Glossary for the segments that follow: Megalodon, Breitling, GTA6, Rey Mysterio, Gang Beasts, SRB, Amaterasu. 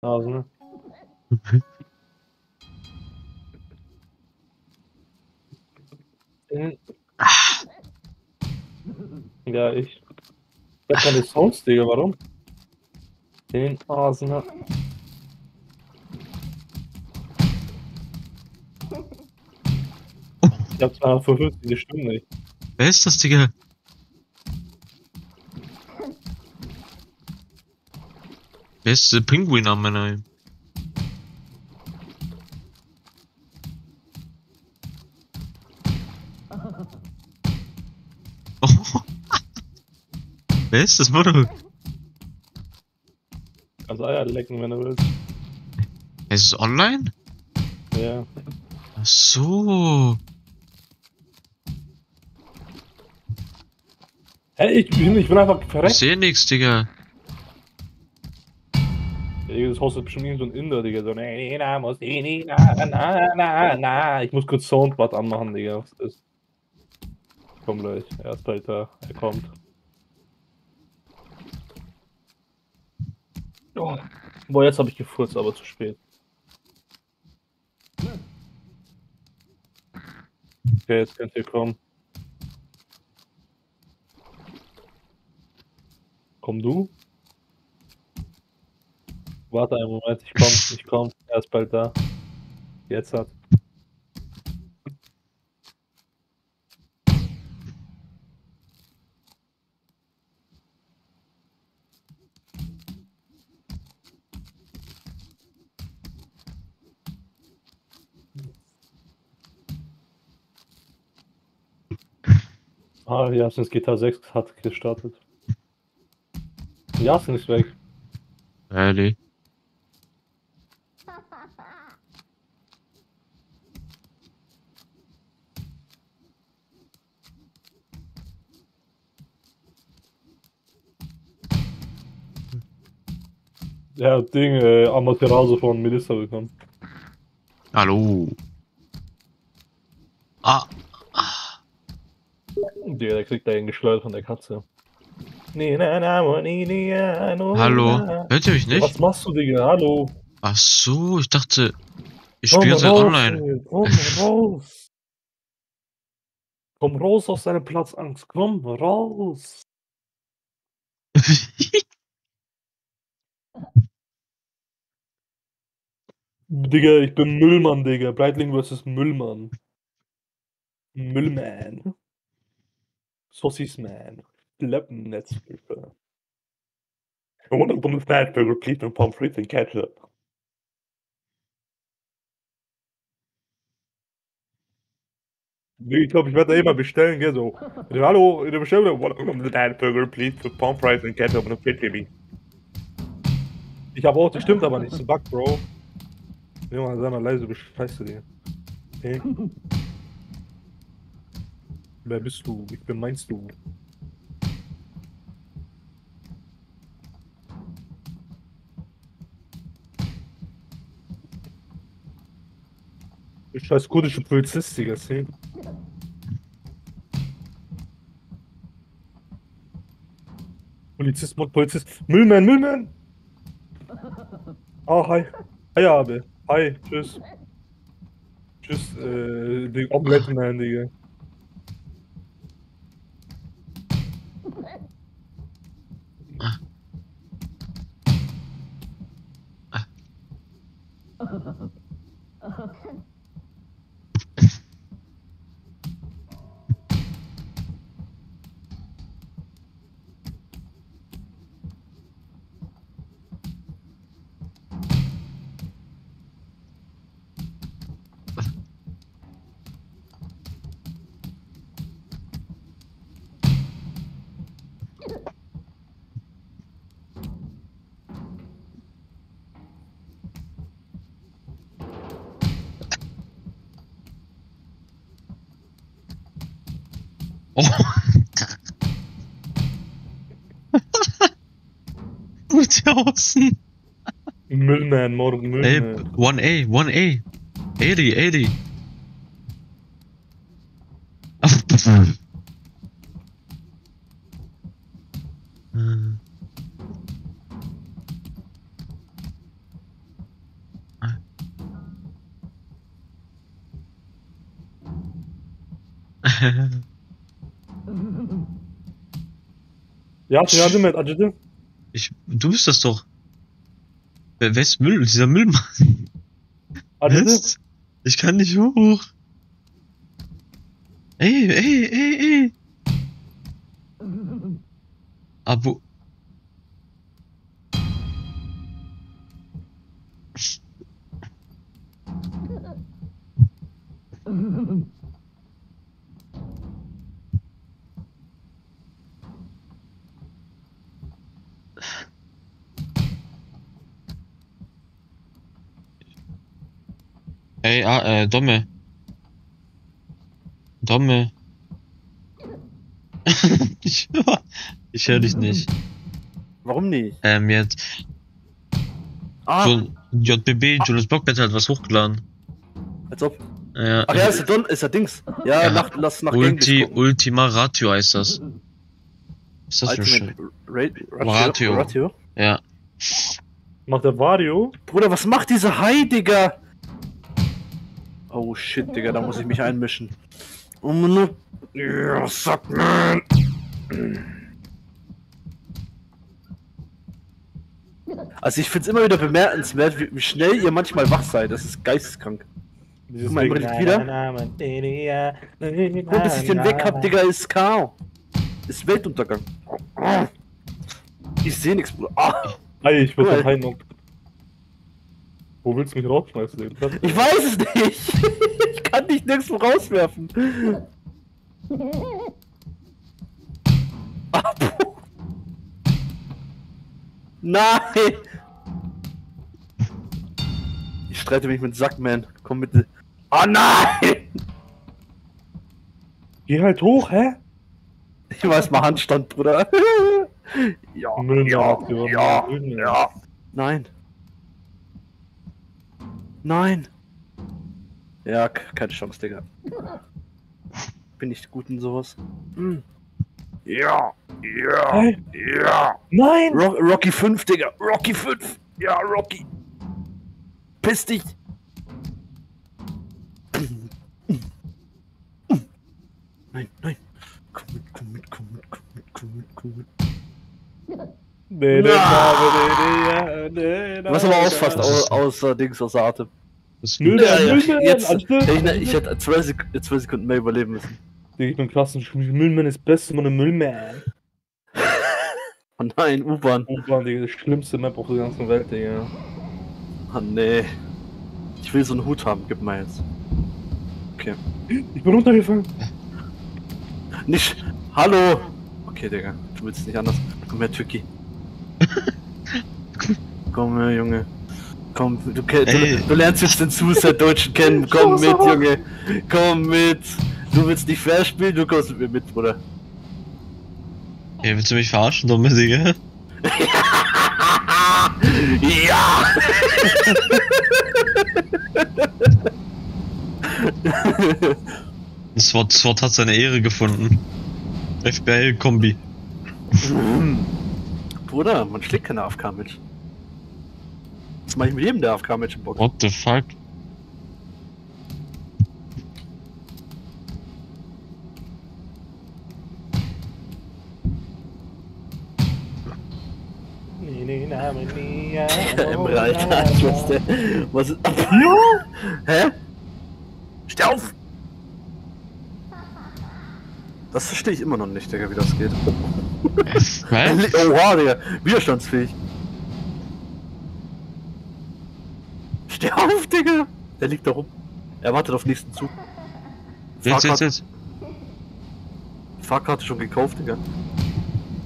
1000. Ja, ich hab keine Sounds, Digga, warum? 10.000er. Ich hab's mal vor 50 Stunden nicht. Wer ist das, Digga? Wer ist der Pinguin an meiner Heim? Wer ist das, Bruder? Kannst Eier lecken, wenn du willst. Ist es online? Ja. Ach so. Hey, ich bin einfach verreckt. Ich seh nix, Digga. Das Haus ist bestimmt irgend so ein Inder, Digga. So, na. Ich muss kurz Soundbad anmachen, Digga. Was ist? Komm gleich. Er ist bald da. Er kommt. Oh. Boah, jetzt habe ich gefurzt, aber zu spät. Okay, jetzt könnt ihr kommen. Komm du? Warte einen Moment, ich komm. Er ist bald da. Jetzt hat. Ah, wir haben es GTA 6 hat gestartet. Jasen ist weg. Ehrlich? Ja, Ding, Amaterasu von Melissa bekommen. Hallo. Ah. Digga, der kriegt da einen geschleudert von der Katze. Hallo, hört ihr mich nicht? Was machst du, Digga? Hallo. Ach so, ich dachte, ich spiele jetzt online. Komm raus. Komm raus aus deiner Platzangst. Komm raus. Digga, ich bin Müllmann, Digga. Breitling vs. Müllmann. Müllmann. Saucies Man. Lappennetzpulver. One of them fat burger, please, and pommes frites and ketchup. Ich glaube, ich werde da immer bestellen, gell, so. Hallo, in der Bestellung. One of them fat burger, please, with pommes frites and ketchup and a fritz. Ich habe auch, das stimmt aber nicht, das ist ein Bug, Bro. Nimm mal seiner leise Scheiße, Digga. Okay. Wer bist du? Ich bin meinst du. Ich scheiß kurdische Polizist, Digga, seh. Polizist, Mod, Polizist. Müllmann, Müllmann! Ah, hi. Hi, Abe. Hi, tschüss. Tschüss, den Omelettenmann, Digga. Oh. Gut draußen. Müllmann, morgen Müllmann. Ey, 1A. 80. Yaptı, yardım et, acıdı. Du bist das doch. Wer ist Müll? Dieser Müllmann. Acıdı. Ich kann nicht hoch. Ey. Abo. Ey, Domme. Ich höre dich nicht. Warum nicht? Jetzt. So, JBB, Julius Blockbett hat was hochgeladen. Als ob. Ja. Ach ja, ist der Dings. Ja, ja. Lass nach Ultima Ratio heißt das. Ist das schon? Ratio. Ja. Macht der Vario? Bruder, was macht diese Hai, Digga? Oh shit, Digga, da muss ich mich einmischen. Ja, suck man. Also ich find's immer wieder bemerkenswert, wie schnell ihr manchmal wach seid. Das ist geisteskrank. Guck mal, wieder. Nur bis ich den weg hab, Digga, ist K.O. Ist Weltuntergang. Ich seh nix, Bruder. Ey, ich muss auf Heilung. Wo willst du mich rausschmeißen? Ich weiß es nicht. Ich kann dich nirgendwo rauswerfen. Nein! Ich streite mich mit Sackman. Komm bitte. Oh nein! Geh halt hoch, hä? Ich weiß mal Handstand, Bruder. Ja. Nein. Nein! Ja, keine Chance, Digga. Bin nicht gut in sowas. Hm. Ja! Nein! Rocky 5, Digga! Rocky 5! Ja, Rocky! Piss dich! Nein! Komm mit! Nee, du warst aber auch fast außer Atem. Ich hätte 12 Sekunden mehr überleben müssen. Ich bin klasse, Müllmann ist beste Mann im Müllmann. Oh nein, U-Bahn. U-Bahn, Digga, die schlimmste Map auf der ganzen Welt, Digga. Oh nee. Ich will so einen Hut haben, gib mal jetzt. Okay. Ich bin runtergefallen. Nicht. Hallo! Okay, Digga, du willst nicht anders. Komm her, Türki. Komm her, Junge. Komm, du lernst jetzt den Suicide-Deutschen kennen. Komm mit, Junge. Komm mit. Du willst nicht fair spielen, du kommst mit mir mit, Bruder. Ey, willst du mich verarschen, dumme Digga? Ja! Das Wort hat seine Ehre gefunden. FBL-Kombi. Bruder, man schlägt keine AFK-Match. Was mach ich mit jedem, der AFK-Match im Bock? What the fuck? Emre, Alter, ich wusste. Was ist. Hä? Steh auf! Das verstehe ich immer noch nicht, Digga, wie das geht. Was? Oha, Digga, widerstandsfähig. Steh auf, Digga! Der liegt da rum. Er wartet auf den nächsten Zug. Jetzt. Fahrkarte schon gekauft, Digga.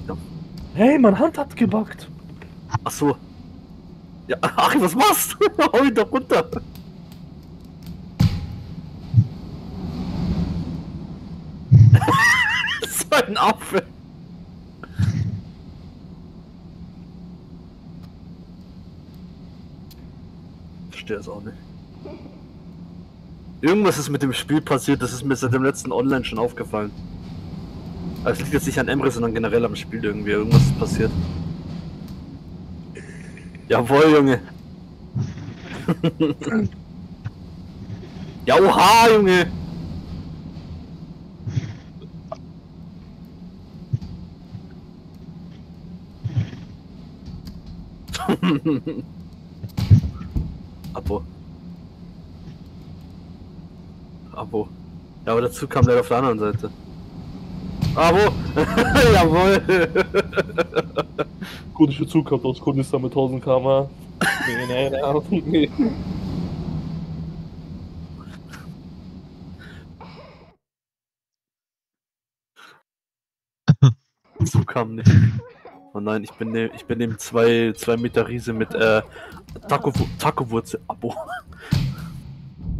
Ja. Hey, meine Hand hat gebackt. Ach so. Ja, Achim, was machst du? Hau ihn doch runter. So ein Affe. Verstehe es auch nicht. Irgendwas ist mit dem Spiel passiert, das ist mir seit dem letzten Online schon aufgefallen. Aber es liegt jetzt nicht an Emre, sondern generell am Spiel irgendwie. Irgendwas ist passiert. Jawohl, Junge. Ja, oha, Junge. Abo. Ja, aber dazu kam der auf der anderen Seite. Abo! Jawohl! Gut, ich Bezug gehabt, aus Kunden ist da mit 1000 km/h. Nee. Bezug kam nicht. Oh nein, ich bin dem 2 Meter Riese mit Taco-Wurzel. Abo.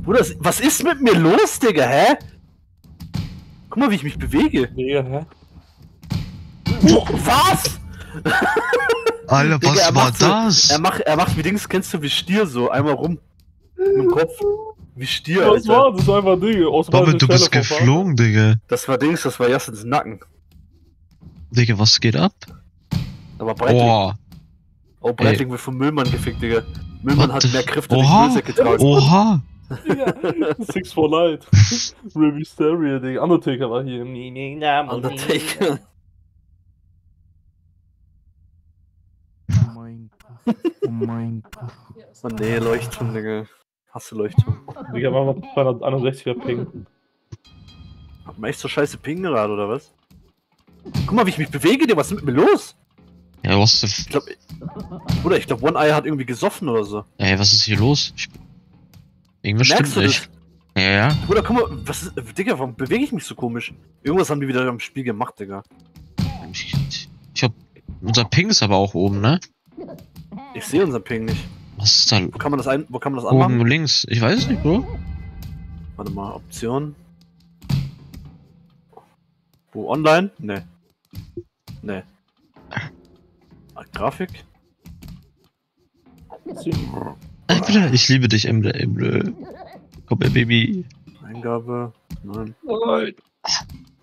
Bruder, was ist mit mir los, Digga, hä? Guck mal, wie ich mich bewege. Digga, hä? Oh, was? Alter, Digga, was war das? So, er macht wie Dings, kennst du, wie Stier so, einmal rum. Mit dem Kopf. Wie Stier, Alter. Das war einfach Digga. Bobby, du bist geflogen, Digga. Das war Dings, das war Jassins Nacken. Digga, was geht ab? Aber Breitling. Oh. Oh, Breitling wird vom Müllmann gefickt, Digga. Müllmann hat mehr Kräfte durch die Müllse getragen. Oha! Digga, 6 for Light. Ruby Stereo, Digga. Undertaker war hier. Undertaker. Oh mein Gott. Oh mein Gott. Oh nee, Leuchtturm, Digga. Hasse Leuchtturm. Digga, machen wir 261er Ping. Hat man echt so scheiße Ping gerade, oder was? Guck mal, wie ich mich bewege, Digga. Was ist mit mir los? Ja, was ist denn? Bruder, ich glaub, One Eye hat irgendwie gesoffen oder so. Ey, was ist hier los? Irgendwas stimmt nicht. Ja. Bruder, guck mal, was ist. Digga, warum bewege ich mich so komisch? Irgendwas haben die wieder am Spiel gemacht, Digga. Ich hab. Unser Ping ist aber auch oben, ne? Ich sehe unser Ping nicht. Was ist da? Wo kann man das anmachen? Oben links. Ich weiß es nicht, Bro. Warte mal, Option. Wo, online? Ne. Ne. Grafik? Ich liebe dich, Emble. Komm, Baby. Eingabe? Nein.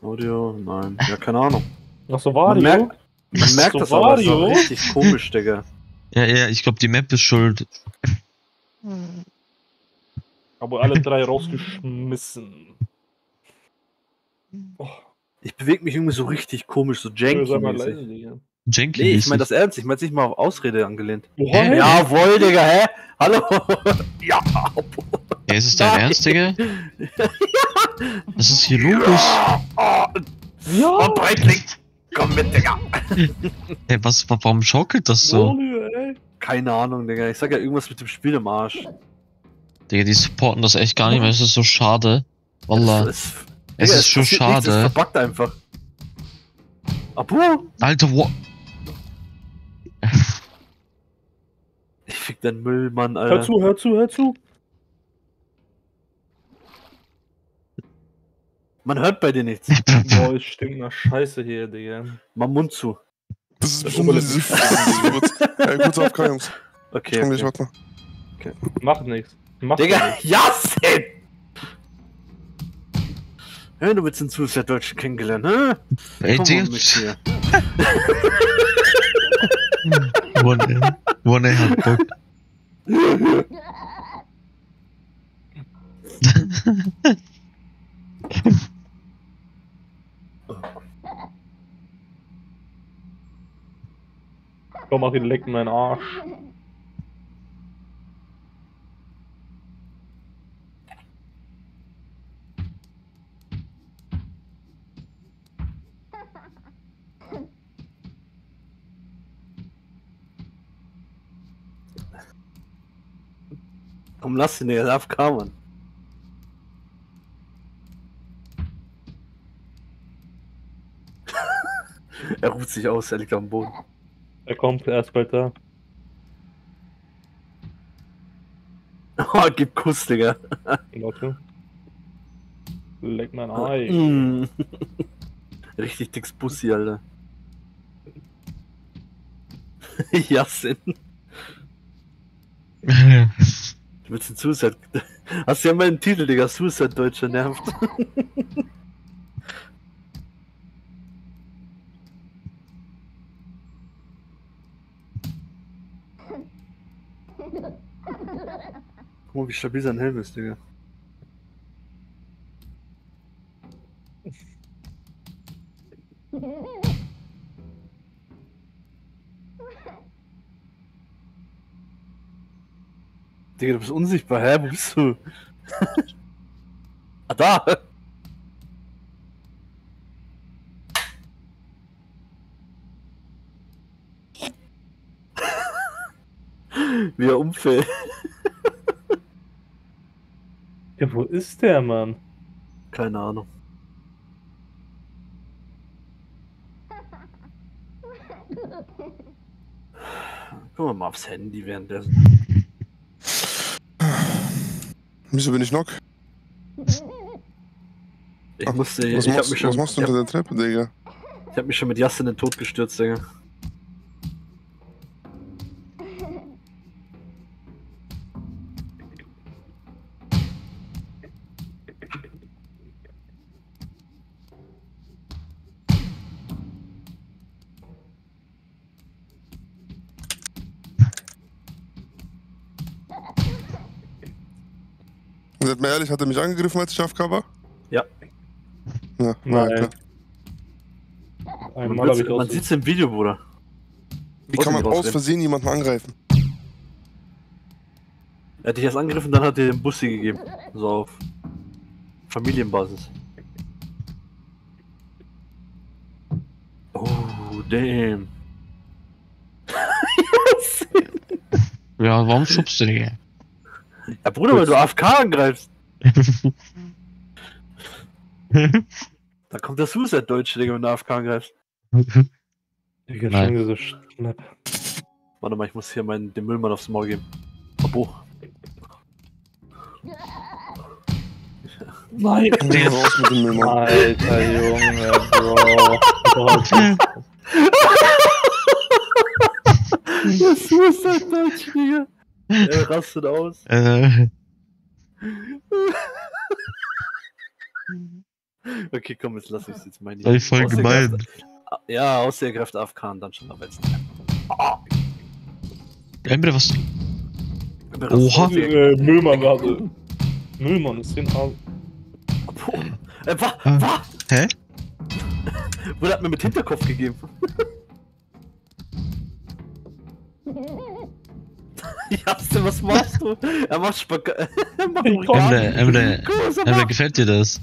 Audio? Nein. Ja, keine Ahnung. Ach so, Wario? Man merkt das aber, das ist richtig komisch, Digga. Ja, ich glaube, die Map ist schuld. Aber alle 3 rausgeschmissen. Oh. Ich bewege mich irgendwie so richtig komisch, so janky-mäßig. Janky, nee, ich meine das ernst, ich meine nicht mal auf Ausrede angelehnt. Hä? Jawohl, Digga, hä? Hallo? Ja, hey, ist es dein Ernst, Digga? Ja. Was ist hier los? Ja. Oh, Breitling, komm mit, Digga. Hey, warum schaukelt das so? Keine Ahnung, Digga, ich sag ja irgendwas mit dem Spiel im Arsch. Digga, die supporten das echt gar nicht mehr, es ist so schade. Wallah. Es ist schon schade. Es verbuggt einfach. Abu? Alter, wo... Ich fick den Müllmann, Alter. Hör zu. Man hört bei dir nichts. Boah, ich stink nach Scheiße hier, Digga. Mach Mund zu. Das ist bestimmt ein guter Aufgang, Jungs. Okay. Macht nichts. Digga, Yassin! Hey, du willst den Zuschauerdeutschen kennengelernt, hä? Hey, Digga. One hat Bock. Komm, mach ihn, leck meinen Arsch. Komm, lass ihn, der darf kamen. Er ruht sich aus, er liegt am Boden. Er kommt erst bald da. Oh, gib Kuss, Digga. Okay. Leck mein Ei. Richtig dicks Bussi, Alter. Yassin. Willst du Suicide? Hast du ja mal einen Titel, Digga. Suicide Deutscher nervt. Guck mal, wie stabil sein Helm ist, Digga. Digga, du bist unsichtbar, hä? Wo bist du? Ah, da! Wie er umfällt. Ja, wo ist der, Mann? Keine Ahnung. Gucken wir mal aufs Handy währenddessen. Wieso bin ich knock? Was machst du unter der Treppe, Digga? Ich hab mich schon mit Jasse in den Tod gestürzt, Digga. Seid mir ehrlich, hat er mich angegriffen, als ich AFK war? Ja. Ja, nein. Einmal habe ich ausgesehen. Man sieht's im Video, Bruder. Wie kann man aus Versehen jemanden angreifen? Er hat dich erst angegriffen, dann hat er den Bussi gegeben. So auf Familienbasis. Oh, damn. Ja, warum schubst du dich? Ja, Bruder, weil du AFK angreifst. Da kommt der Suicide-Deutsche, Digga, wenn du AFK angreifst. Digga, schlange so schnapp. Warte mal, ich muss hier den Müllmann aufs Maul geben. Abo. Nein, raus mit dem Müllmann. Alter, Junge, Bro. Der Suicide-Deutsche, Digga. Er rastet aus. Okay, komm, jetzt lass ich's jetzt meine. Ich voll gemein. Ja, außer ihr greift AFK und dann schon aber jetzt. Emre, was? Oha! Müllmann war so. Müllmann ist den Arm. Was? Hä? Bruder hat mir mit Hinterkopf gegeben. Jasse, was machst du? Er macht Spagat. Emre, gefällt dir das?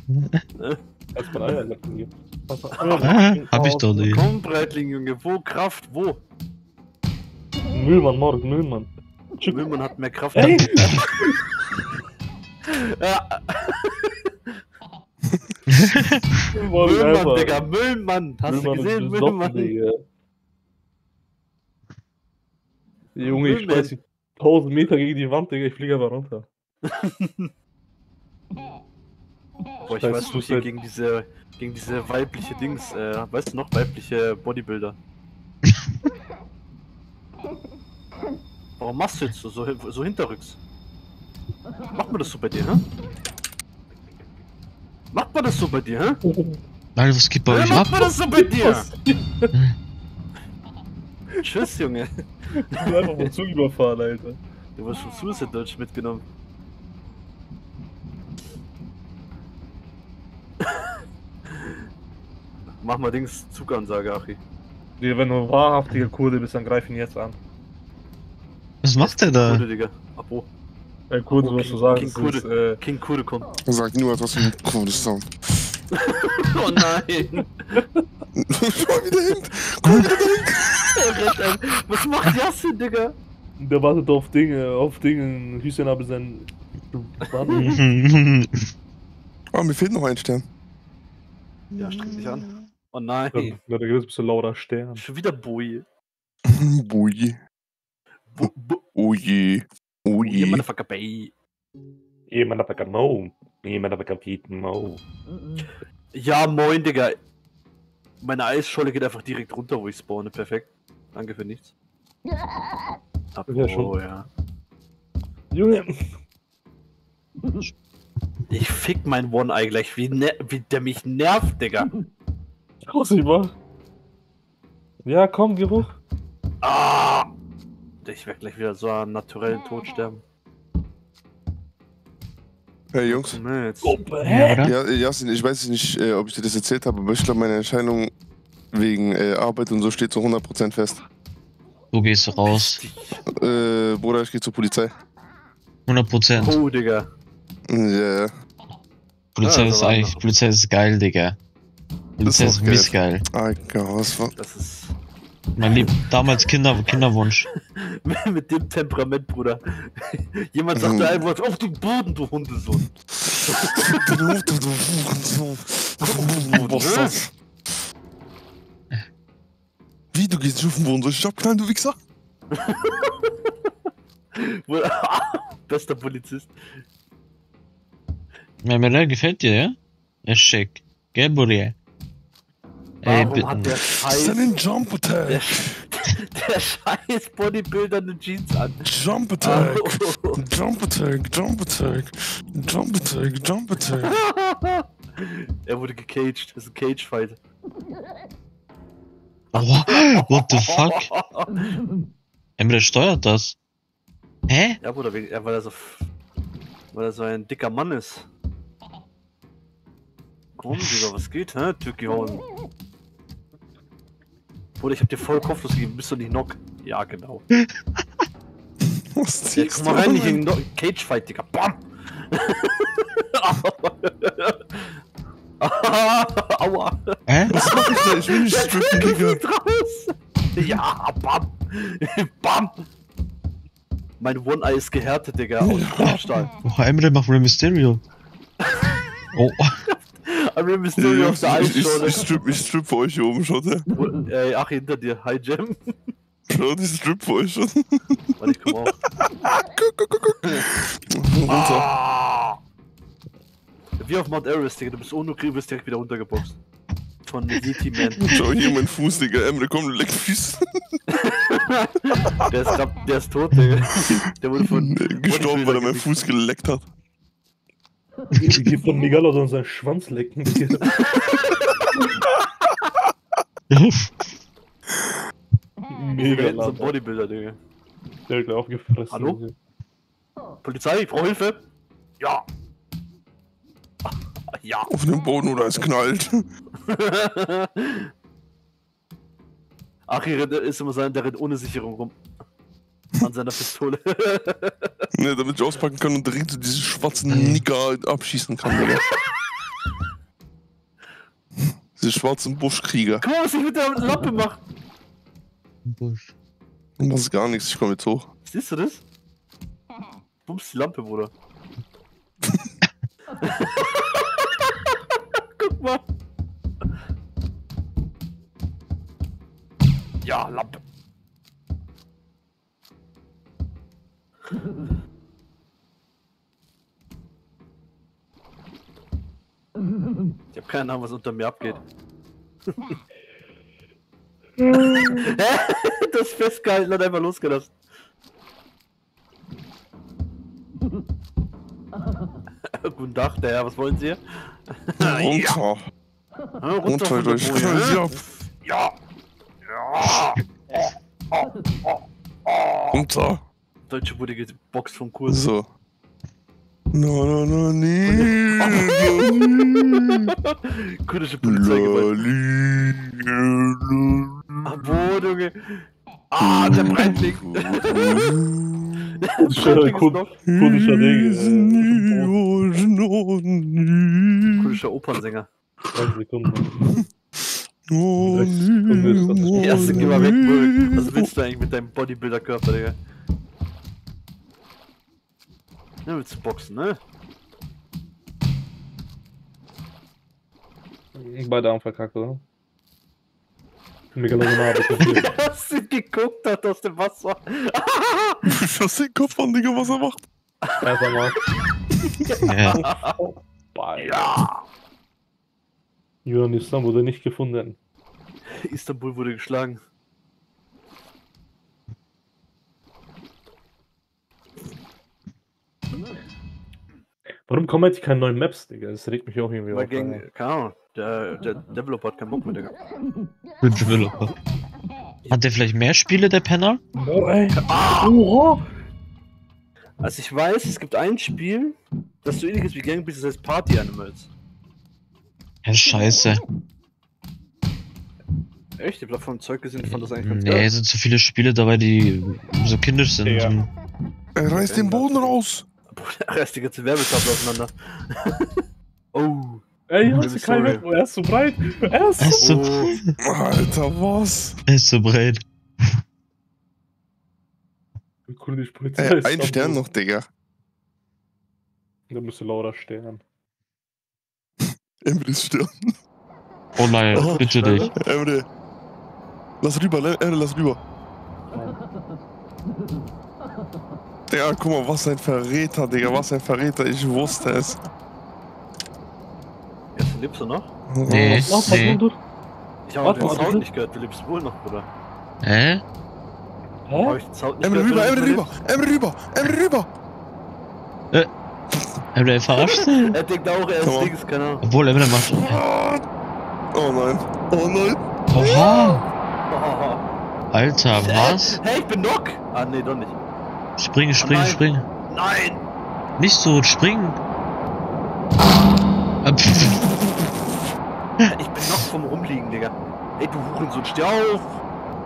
Hab ich doch nicht. Komm, Breitling, Junge, wo? Kraft, wo? Müllmann, morgen, Müllmann. Müllmann hat mehr Kraft. Hey. Müllmann, Digga, Müllmann. Hast du gesehen, Müllmann? Junge, ich weiß nicht. 1000 Meter gegen die Wand, Digga, ich fliege aber runter. Boah, ich weiß nicht, hier gegen diese weibliche Dings, weißt du noch, weibliche Bodybuilder. Warum machst du jetzt so hinterrücks? Macht man das so bei dir, hä? Macht man das so bei dir, hä? Nein, was geht bei euch ab? Macht man das so bei dir? Tschüss, Junge. Ich bin einfach mal zu überfahren, Alter. Du warst schon Suicide-Deutsch mitgenommen. Mach mal Dings Zugansage, Achi. Nee, wenn du wahrhaftiger Kurde bist, dann greif ihn jetzt an. Was macht der da? Kurde, Digga. Abo. Ey, Kurde, was du sagst. King Kurde kommt. Sag nur etwas wie ein Kurde-Sound. Oh nein! Schau wieder hin! Komm wieder hin! Was macht Jasse, Digga? Der wartet auf Dinge, Hüseyin habe seinen. Oh, mir fehlt noch ein Stern. Ja, streng dich an. Oh nein! Da gibt es ein bisschen lauter Stern. Schon wieder Boje. Boje. Oje. Oje. Motherfucker, Bay. Motherfucker, Mo. Ja, moin, Digga. Meine Eisscholle geht einfach direkt runter, wo ich spawne. Perfekt. Danke für nichts. Oh, ja. Junge. Ich fick mein One-Eye gleich, wie der mich nervt, Digga. Raus, lieber. Ja, komm, geh hoch. Ah. Ich werde gleich wieder so einen naturellen Tod sterben. Hey Jungs, Jasin, ich weiß nicht, ob ich dir das erzählt habe, aber ich glaube, meine Entscheidung wegen Arbeit und so steht zu 100% fest. Du gehst raus. Bruder, ich gehe zur Polizei. 100%. Oh, Digga. Yeah. Polizei, ja, Polizei ist geil, Digga. Polizei ist missgeil. Das ist... Mein Lieb, damals Kinderwunsch. Mit dem Temperament, Bruder. Jemand sagt da ein Wort, auf den Boden, du Hundesohn. Wie, du gehst auf den Boden, soll ich dich abknallen, du Wichser? Bester Polizist. Mein Mädel gefällt dir, ja? Er ist schick. Gell, Burje? Warum hat der Scheiß... Jump Attack? Der Scheiß Bodybuilder eine Jeans an. Jump Attack! Oh. Jump Attack! Jump Attack! Jump Attack! Jump Attack! Er wurde gecaged. Das ist ein Cage-Fight. What the fuck? Er steuert das. Hä? Ja, Bruder, weil er so ein dicker Mann ist. Komm, Digga, was geht, hä? Türkei-Hauen. Bruder, ich hab dir voll kopflos gegeben, bist du nicht Knock? Ja, genau. Was ziehst du rein, in den Cage-Fight, Digga. Bam! Aua! Hä? Was mach ich denn? Ich will nicht strippen, Digga. Ja, bam! Bam! Mein One-Eye ist gehärtet, Digga, aus Stahl. Oh, Emre macht Rey Mysterio. Oh. Rey Mysterio auf der Eisscholle. Ich strip für euch hier oben schon, ne? Ey, ach, hinter dir. Hi, Jam. Schau, ich strip für euch schon. Warte, ich komm auch. Guck. Ah. Wie auf Mount Everest, Digga. Du bist ohne Krieg, wirst direkt wieder runtergeboxt. Von Yeti Man. Schau hier mein Fuß, Digga. Emre, komm, du leck Füße. der ist tot, Digga. Der wurde von... gestorben, weil er meinen Fuß geleckt hat. Ich geh von Megalodon seinen Schwanz lecken, Digga. Megalodon. So ein Bodybuilder, Digga. Der hat gleich aufgefressen. Hallo? Digga. Polizei, ich brauche Hilfe. Ja. Ja. Auf dem Boden oder es knallt. Ach, hier ist immer sein, der rennt ohne Sicherung rum. An seiner Pistole. Ne, damit ich auspacken kann und direkt so diesen schwarzen Nigger abschießen kann, oder? Diese schwarzen Buschkrieger. Guck mal, was ich mit der Lappe mache. Busch. Du machst gar nichts, ich komm jetzt hoch. Siehst du das? Bumst die Lampe, Bruder. Guck mal. Ja, Lampe. Ich hab keine Ahnung, was unter mir abgeht. Das festgehalten und einfach losgelassen. Guten Tag, der Herr, was wollen Sie? Runter. Ja. Runter durch. Ja. Ja. Runter. Deutsche wurde geboxt vom Kurs. So. No, nee. Kurdische Polizeigewalt. Abo, Junge. Ah, der Breitling. Kurdischer Ding. Kurdischer Opernsänger. 3 Sekunden. Oh, erste, geh mal weg, Bruder. Was willst du eigentlich mit deinem Bodybuilder-Körper, Digga? Ja, willst du boxen, ne? Beide Arme verkackt, oder? Hast du geguckt, hat aus dem Wasser? Ich hab den Kopf an, Digga, was er macht. Einfach mal. Ja. Ja. Julian Islam wurde nicht gefunden. Istanbul wurde geschlagen. Warum kommen jetzt keine neuen Maps, Digga? Das regt mich auch irgendwie auf. Keine Ahnung, der Developer hat keinen Bock mehr, Digga. Der Developer. Hat der vielleicht mehr Spiele, der Penner? No, ey. Oh. Also ich weiß, es gibt ein Spiel, das so ähnlich ist wie Gang Beasts, das heißt Party Animals. Ja, scheiße. Echt? Ich hab vom Zeug gesehen, ich fand das eigentlich ganz geil. Nee, sind zu viele Spiele dabei, die so kindisch sind. Ja. Er reißt den Boden raus! Bruder, die ganze Werbetafel auseinander. Oh. Ey, hast du keinen Weg? Er ist so breit. Er ist so breit. Alter, was? Er ist so breit. Ey, ein Stern noch, Digga. Da müsste Laura sterben. Emre ist sterben. Oh nein, oh, bitte nicht. Emre. Lass rüber, Emre, lass rüber. Digga, guck mal, was ein Verräter, Digga, was ein Verräter, ich wusste es. Jetzt lebst du noch? Nee, ich hab den Sound nicht gehört, du lebst wohl noch, Bruder. Hä? Hä? Emre rüber, Emre rüber, Emre rüber, Emre rüber! Emre verarscht? Er denkt auch, er ist Dings, keine Ahnung. Obwohl, Emre macht. Oh nein, oh nein. Oha! Alter, was? Hey, ich bin knock! Ah, nee, doch nicht. Springe, springe, springe. Nein! Nicht so, springen! Ich bin noch vom Rumliegen, Digga. Ey, du Hurensohn, steh auf!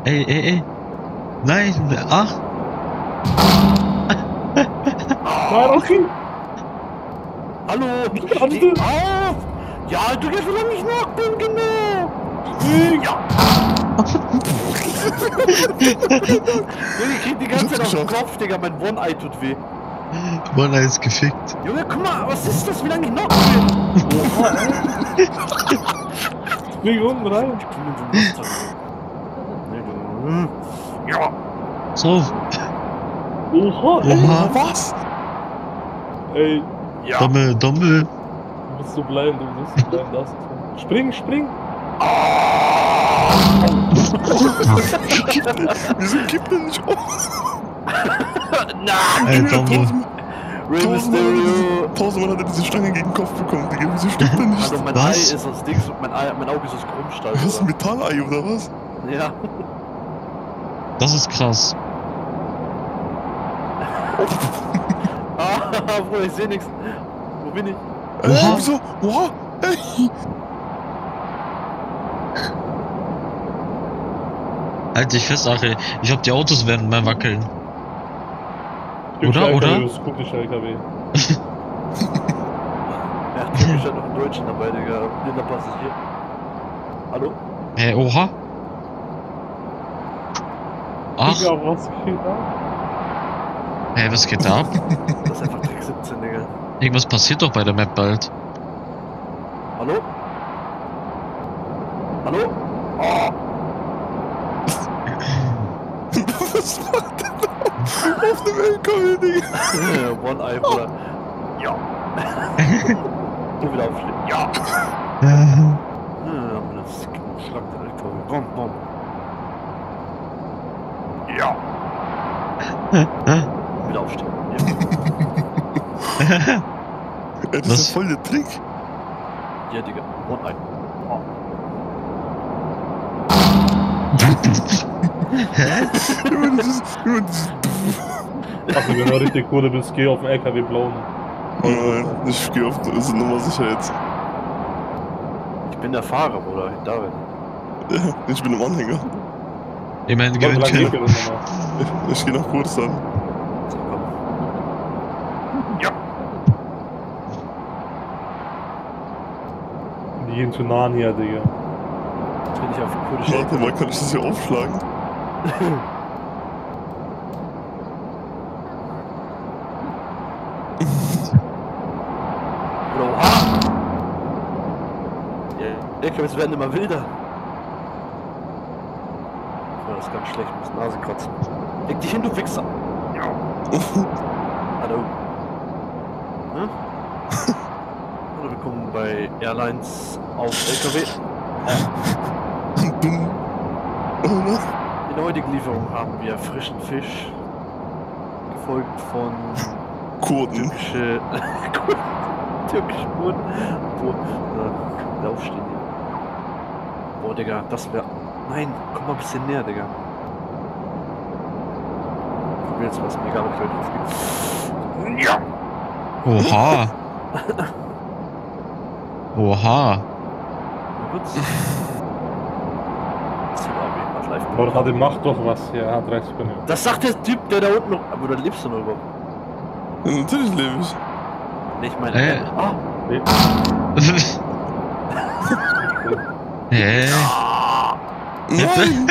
Ey, ey, ey! Nein, ach! Nein, okay! Hallo! Steh auf! Ja, du gehst wieder nicht nach, bin genau! Ja! Ich krieg die ganze Zeit auf den Kopf, Digga, mein One-Eye tut weh. One-Eye ist gefickt. Junge, guck mal, was ist das, wie lange ich noch bin? Oha, ey. Spring unten rein. Ja. So. Oha, ey. Oha. Was? Ey. Ja. Dommel, Dommel. Du musst so bleiben, du musst so bleiben, das ist so. Spring, spring. Wieso gibt er nicht auf? Nein, Tausendmann hat er diese Stange gegen den Kopf bekommen, Digga, wieso stimmt er nicht? Also mein Ei ist aus Dings und mein Auge ist aus Krummstahl. Das ist ein Metallei, oder was? Ja. Das ist krass. Ah, Bruder, ich seh nix. Wo bin ich? Wieso? Oha! Ey! Halt dich fest, Achel. Ich glaub, die Autos werden mal wackeln. Oder, oder? Das ist typisch LKW. Ja, typisch halt noch einen Deutschen dabei, Digga. Blinder Passagier. Hallo? Hä, oha? Ach. Digga, was geht ab? Hä, was geht da ab? Das ist einfach Trick 17, Digga. Irgendwas passiert doch bei der Map bald. Hallo? Hallo? Oh! Was macht der da? Auf dem LKW, Digga! One-Eye, Bruder. Ja. Du wieder aufstehen. Ja. Das Schlag der LKW. Bom, bom. Ja. Wieder aufstehen. Ja. Das ist ja voll der Trick. Ja, Digga. One-Eye. Hä? Ach, wenn du richtig cool bist, geh auf den LKW blauen. Oh nein, ich geh auf diese Nummer sicher jetzt. Ich bin der Fahrer, Bruder, ich David. Ja, ich bin im Anhänger. Ich meine, gewinnt keiner. Ich geh noch kurz an. Ja! Die gehen zu nah hier, Digga. Jetzt bin ich auf den Kurdisch. Warte mal, kann ich das hier aufschlagen? Bro, ha! Ja, LKWs werden immer wilder. Ja, das ist ganz schlecht, ich muss Nase kratzen. Leg dich hin, du Wichser! Ja! Hallo! Ne? Hallo, willkommen bei Airlines auf LKW. In der heutigen Lieferung haben wir frischen Fisch, gefolgt von Kurden. Türkische Kurden. Boah, aufstehen hier. Boah, Digga, das wäre... Nein, komm mal ein bisschen näher, Digga. Probier jetzt was, mir egal, ob ich heute was geht. Ja! Oha! Oha! Aber Radl macht doch was hier, ja, 30 Sekunden. Das sagt der Typ, der da unten noch. Aber da lebst du noch überhaupt. Natürlich lebe ich. Nicht meine Hände. Oh. Nee. Hä? Nein!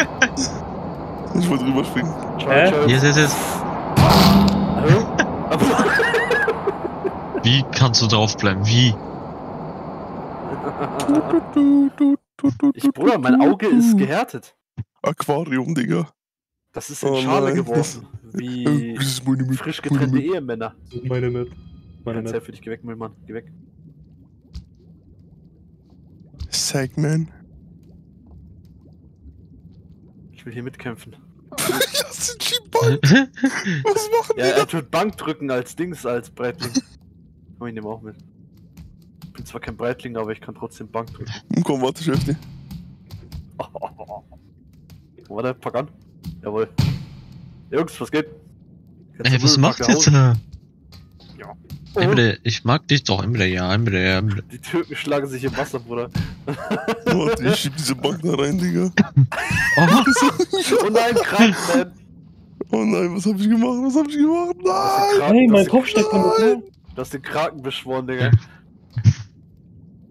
Ich wollte drüber springen. Hä? Yes. Hallo? Wie kannst du draufbleiben? Wie? Bruder, mein Auge ist gehärtet. Aquarium, Digga. Das ist in Schale geworden. Wie frisch getrennte Ehemänner. Meine Map. Meine Map. Für dich, geh weg, Müllmann. Geh weg. Segment. Ich will hier mitkämpfen. Das ist die Bank. Was machen wir? Ja, er tut Bank drücken als Dings, als Breitling. Oh, ich nehme auch mit. Ich bin zwar kein Breitling, aber ich kann trotzdem Bank drücken. Komm, warte, Schäfti. Warte, pack an. Jawohl. Jungs, was geht? Jetzt ey, was macht jetzt? Ja. Emre, ich mag dich doch, Emre, ja, Emre. Die Türken schlagen sich im Wasser, Bruder. Warte, ich schieb diese Bank da rein, Digga. Oh nein, krank, man. Oh nein, was hab ich gemacht? Nein! Kraken, hey, mein Kopf steckt am Boden. Du hast den Kraken beschworen, Digga.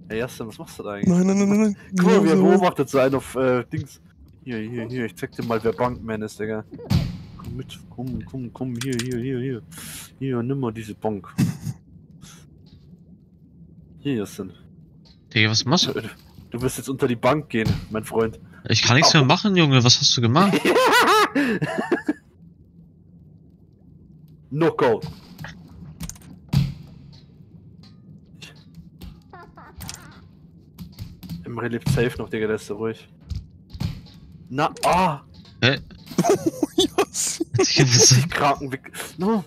Ey, Justin, was machst du da eigentlich? Nein. Guck mal, wie er beobachtet so einen auf Dings. Hier, ich zeig dir mal, wer Bankman ist, Digga. Komm mit, komm, hier. Hier, nimm mal diese Bank. Hier, Justin. Digga, was machst du? Du wirst jetzt unter die Bank gehen, mein Freund. Ich kann nichts mehr machen, Junge, was hast du gemacht? Knockout. Emre lebt safe noch, Digga, der ist so ruhig. Na, ah! Hä? Oh, yes. Ich Krankenwick. No.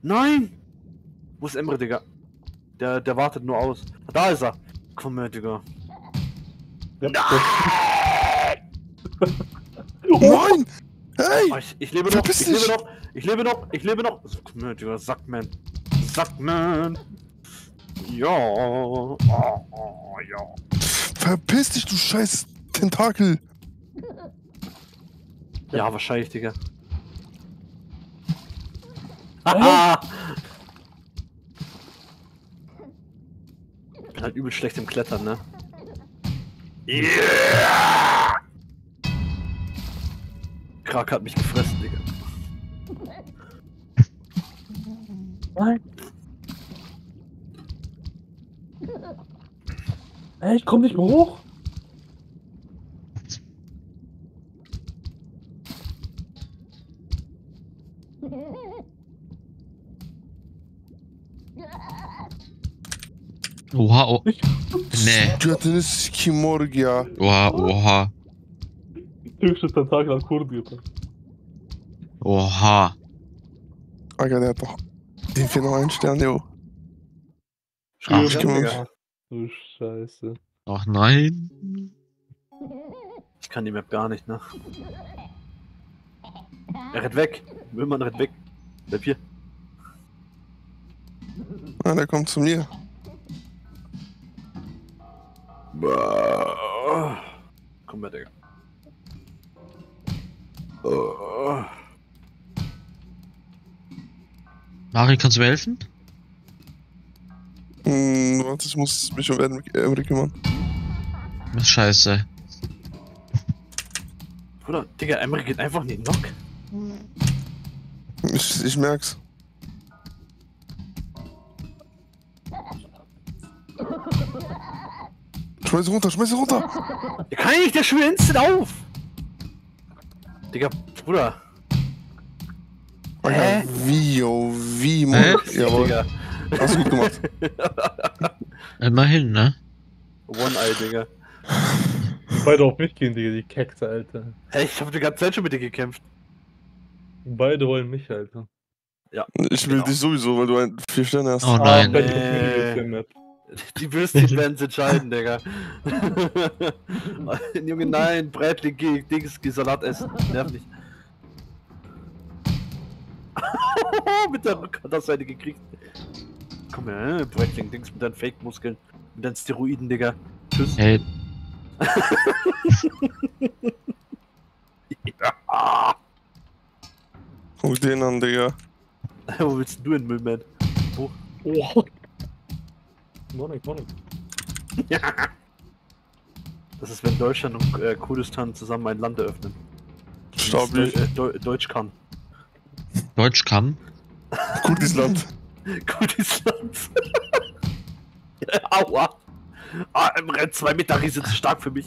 Nein! Wo ist Emre, Digga? Der wartet nur aus. Da ist er! Komm her, Digga. Nein! Oh nein! Hey! Ich lebe noch! Ich lebe noch! Also, komm her, Digga, Sackman! Ja! Ja! Verpiss dich, du scheiß Tentakel! Ja, wahrscheinlich, Digga. Haha! Ich bin halt übel schlecht im Klettern, ne? Yeah! Krak hat mich gefressen, Digga. Nein! Ey, ich komm nicht mehr hoch! Oha, oh. Nee. Oha. Die türkische Tentakel an Kurdi. Oha. Alter, der hat doch. Den fehlt noch ein Stern, jo. Ach, du Scheiße. Ach nein. Ich kann die Map gar nicht, ne? Er rennt weg. Müllmann rennt weg. Bleib hier. Ah, der kommt zu mir. Komm her, Digga. Mari, kannst du mir helfen? Warte, ich muss mich um Emre kümmern. Was Scheiße. Bruder, Digga, Emre geht einfach in den Knock. Ich merk's. Schmeiß runter! Der kann nicht, der schwirrt instant auf! Digga, Bruder! Alter, wie, Mann! Jawohl! Digga. Hast du gut gemacht! Immerhin, ne? One-Eye, Digga! Beide auf mich gehen, Digga, die Kekse, Alter! Hey, ich hab die ganze Zeit schon mit dir gekämpft! Beide wollen mich, Alter! Ja! Ich will dich sowieso, weil du 4 Sterne hast! Oh nein! Die Würstchen werden es entscheiden, Digga. Junge, nein, Bradley, geh Salat essen. Nerv nicht. Mit der Rückhand hast du eine gekriegt. Komm her, Bradley, Dings mit deinen Fake-Muskeln. Mit deinen Steroiden, Digga. Tschüss. Hey. Ja. Guck den an, Digga. Wo willst du in Müllmann? Hoch. Oh. Morning. Ja. Das ist, wenn Deutschland und Kurdistan zusammen ein Land eröffnen. Staublich. Deutsch kann. Deutsch kann? Gutes Land. Gutes Land. Aua. Ah, im Rennen 2 Meter Riese zu stark für mich.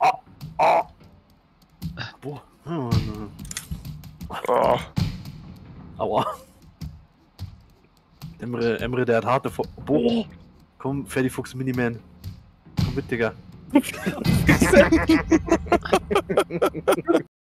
Ah, ah. Boah. Oh, no. Oh. Aua. Emre, der hat harte Vor... Boah. Komm, Ferdifuchs Miniman. Komm mit, Digga.